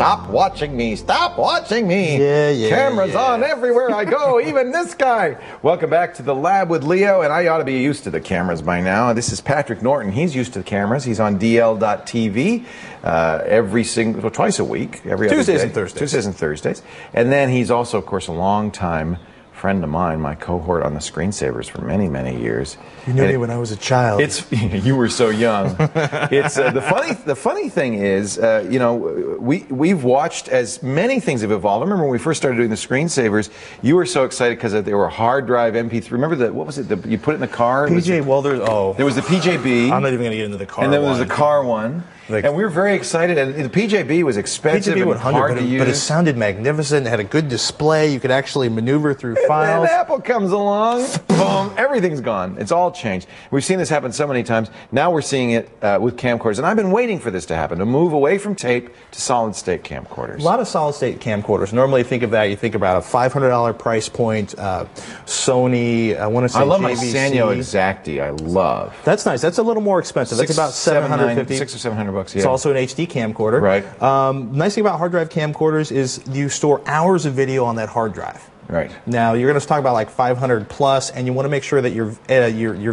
Stop watching me. Stop watching me. Cameras on everywhere I go, even this guy. Welcome back to The Lab with Leo, and I ought to be used to the cameras by now. This is Patrick Norton. He's used to the cameras. He's on DL.TV twice a week. Every Tuesdays and Thursdays. Tuesdays and Thursdays. And then he's also, of course, a long-time friend of mine, my cohort on The Screensavers for many, many years. You knew me when I was a child. You were so young. The funny thing is, you know, we've watched as many things have evolved. I remember when we first started doing The Screensavers, you were so excited because they were hard drive MP3. Remember you put it in the car? There was the PJB. I'm not even going to get into the car. And then there was the car one. Like, and we were very excited, and the PJB was expensive and hard to use. But it sounded magnificent, it had a good display, you could actually maneuver through files. And then Apple comes along, boom, everything's gone. It's all changed. We've seen this happen so many times. Now we're seeing it with camcorders, and I've been waiting for this to happen, to move away from tape to solid-state camcorders. A lot of solid-state camcorders. Normally think of that, you think about a $500 price point, Sony, I want to say JVC. I love my Sanyo Xacti, I love. That's nice, that's a little more expensive. That's about $750. $600 or $700. Yeah. It's also an HD camcorder. Right. Nice thing about hard drive camcorders is you store hours of video on that hard drive. Right. Now you're going to talk about like 500 plus, and you want to make sure that your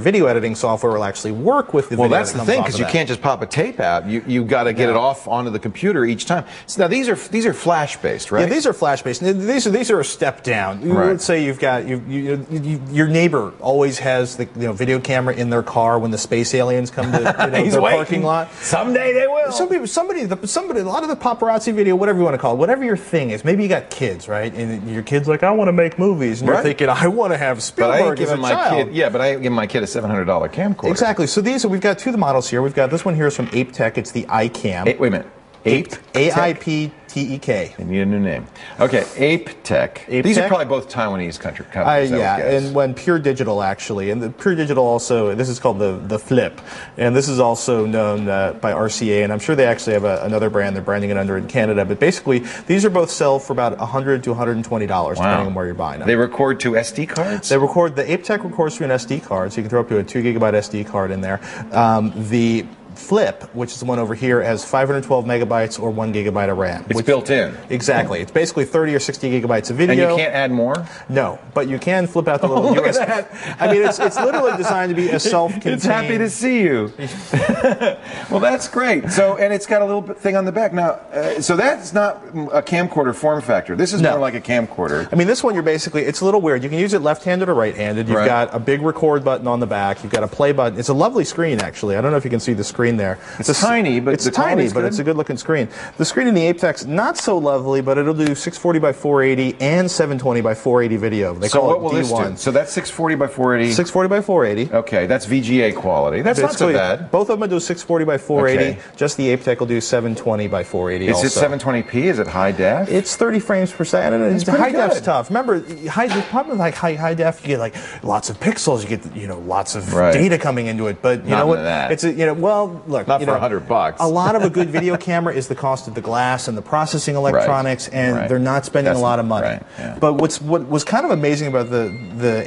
video editing software will actually work with the. Well, video that's that the thing, because you can't just pop a tape out. You got to get it off onto the computer each time. So now these are flash based, right? Yeah, these are flash based. These are a step down. Right. Let's say you've got your neighbor always has the video camera in their car when the space aliens come to their parking lot. Someday they will. Somebody. A lot of the paparazzi video, whatever you want to call it, whatever your thing is. Maybe you got kids, right? And your kids like, I want to make movies, and you're thinking, I want to have Spielberg as a child. Yeah, but I give my kid a $700 camcorder. Exactly. So we've got two of the models here. We've got this one here is from Aiptek. It's the iCam. Wait a minute. Aiptek? Aiptek. They need a new name. Okay, Aiptek. These are probably both Taiwanese country companies. Yeah, and when Pure Digital actually, and the Pure Digital also, this is called the Flip, and this is also known by RCA, and I'm sure they actually have another brand they're branding it under in Canada. But basically, these are both sell for about $100 to $120 depending on where you're buying them. They record to SD cards. They record. The Aiptek records to an SD card, so you can throw up to a 2 gigabyte SD card in there. The Flip, which is the one over here, has 512 megabytes or 1 gigabyte of RAM. It's built in. Exactly. It's basically 30 or 60 gigabytes of video. And you can't add more? No, but you can flip out the little USB. I mean, it's literally designed to be a self-contained. It's happy to see you. Well, that's great. So, and it's got a little thing on the back. Now, so that's not a camcorder form factor. This is more like a camcorder. I mean, this one you're basically, it's a little weird. You can use it left-handed or right-handed. You've got a big record button on the back. You've got a play button. It's a lovely screen, actually. I don't know if you can see the screen there. It's tiny, but it's a good-looking screen. The screen in the Aiptek's not so lovely, but it'll do 640 by 480 and 720 by 480 video. They call it D1. So that's 640 by 480. 640 by 480. Okay, that's VGA quality. That's basically, not so bad. Both of them do 640 by 480. Okay. Just the Aiptek will do 720 by 480. Is it 720p? Is it high def? It's 30 frames per second. High def's tough. Remember, the problem with like high def, you get like lots of pixels. You get lots of data coming into it. But look, not for $100. A lot of a good video camera is the cost of the glass and the processing electronics, and they're not spending a lot of money. Right, yeah. But what was kind of amazing about the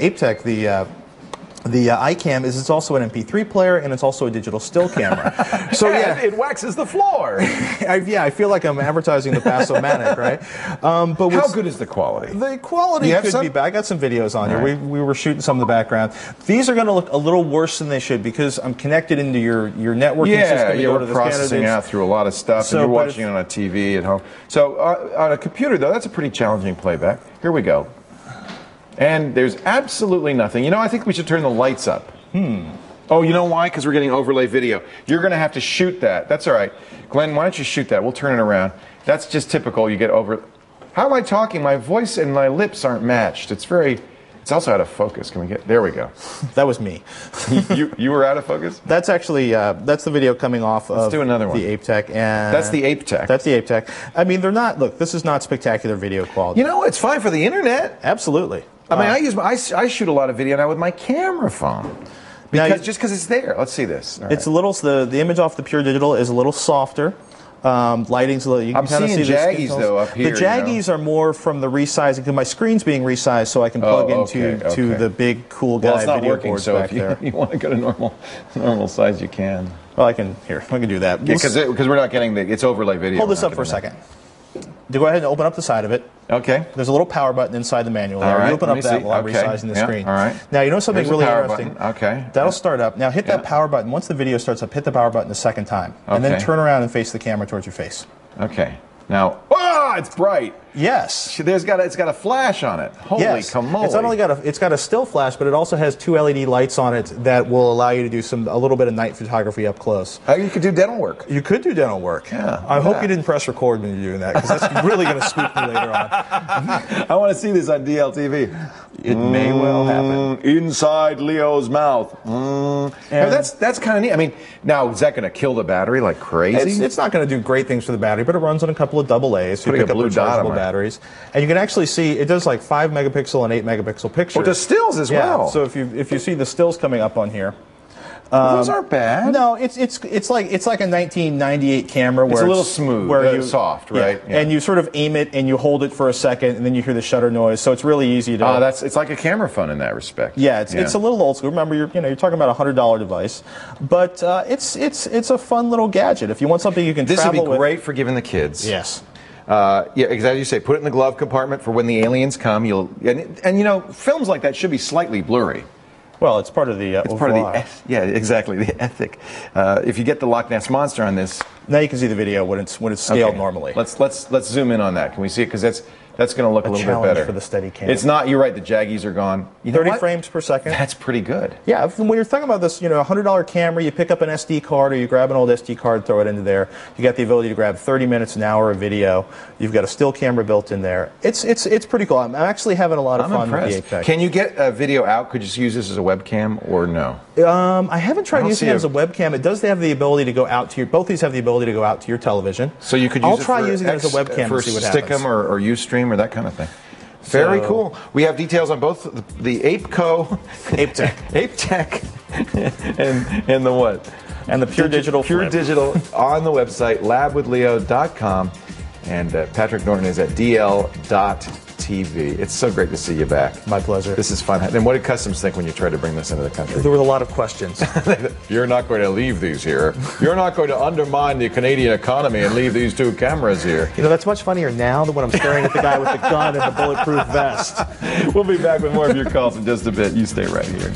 Aiptek, the iCam, is it's also an MP3 player, and it's also a digital still camera. So it waxes the floor. I feel like I'm advertising the Pasomatic, right? But how good is the quality? The quality could be bad. I got some videos on here. We were shooting some in the background. These are going to look a little worse than they should because I'm connected into your networking system. You're processing out through a lot of stuff, and you're watching on a TV at home. So on a computer, though, that's a pretty challenging playback. Here we go. And there's absolutely nothing. You know, I think we should turn the lights up. Oh, you know why? Because we're getting overlay video. You're going to have to shoot that. That's all right. Glenn, why don't you shoot that? We'll turn it around. That's just typical. You get over... How am I talking? My voice and my lips aren't matched. It's very... It's also out of focus. Can we get... There we go. That was me. you were out of focus? That's actually... that's the video coming off of the Aiptek. And that's the Aiptek. That's the Aiptek. I mean, they're not... Look, this is not spectacular video quality. You know, it's fine for the internet. Absolutely. I mean, I shoot a lot of video now with my camera phone, just because it's there. Let's see this. The image off the Pure Digital is a little softer. Lighting's a little. You can kind of see the jaggies though up here. The jaggies are more from the resizing because my screen's being resized, so I can plug into the big cool guy video boards back there. If you want to go to normal size, you can. Well, I can do that because we're not getting the overlay video. Hold this up for a second. Go ahead and open up the side of it. Okay. There's a little power button inside the manual. All right. You open up that while resizing the screen. All right. Now, you know something really interesting. Okay. That'll start up. Now, hit that power button. Once the video starts up, hit the power button a second time. Okay. And then turn around and face the camera towards your face. Okay. Now, oh, it's bright. Yes. It's got a flash on it. Holy camole. It's not only got a still flash, but it also has two LED lights on it that will allow you to do a little bit of night photography up close. You could do dental work. You could do dental work. Yeah. I hope you didn't press record when you're doing that, because that's really going to spook me later on. I want to see this on DL.TV. It may well happen. Inside Leo's mouth. Now, that's kind of neat. I mean, now, is that going to kill the battery like crazy? It's not going to do great things for the battery, but it runs on a couple of AA's. So you pick up rechargeable batteries. And you can actually see, it does like 5 megapixel and 8 megapixel pictures. Well, it does stills as well. So if you see the stills coming up on here. Those aren't bad. No, it's like a 1998 camera where it's a little smooth, where you soft, right? Yeah. And you sort of aim it and you hold it for a second, and then you hear the shutter noise. So it's really easy to. It's like a camera phone in that respect. Yeah, it's a little old school. Remember, you're talking about $100 device, but it's a fun little gadget. If you want something you can travel with, this would be great for giving the kids. Yes. Yeah, exactly. You say put it in the glove compartment for when the aliens come. And you know, films like that should be slightly blurry. Well, it's part of the the ethic. If you get the Loch Ness monster on this, now you can see the video when it's scaled normally. Let's zoom in on that. Can we see it? Because that's going to look a little bit better for the steady cam. It's not. You're right. The jaggies are gone. You know 30 frames per second. That's pretty good. Yeah. When you're talking about this, $100 camera, you pick up an SD card or you grab an old SD card, throw it into there. You got the ability to grab 30 minutes, an hour of video. You've got a still camera built in there. It's pretty cool. I'm actually having a lot of fun with the Aiptek. Can you get a video out? Could you just use this as a webcam or no? I haven't tried using it as a webcam. It does have the ability to go out to your. Both these have the ability to go out to your television. So you could. I'll try using it as a webcam to see what happens. Stick'em or Ustream. Or that kind of thing. Very cool. We have details on both the Aiptek, and the what? And the Pure Digital on the website labwithleo.com, and Patrick Norton is at dl.tv. It's so great to see you back. My pleasure. This is fun. And what did customs think when you tried to bring this into the country? There were a lot of questions. You're not going to leave these here. You're not going to undermine the Canadian economy and leave these two cameras here. You know, that's much funnier now than when I'm staring at the guy with the gun and the bulletproof vest. We'll be back with more of your calls in just a bit. You stay right here.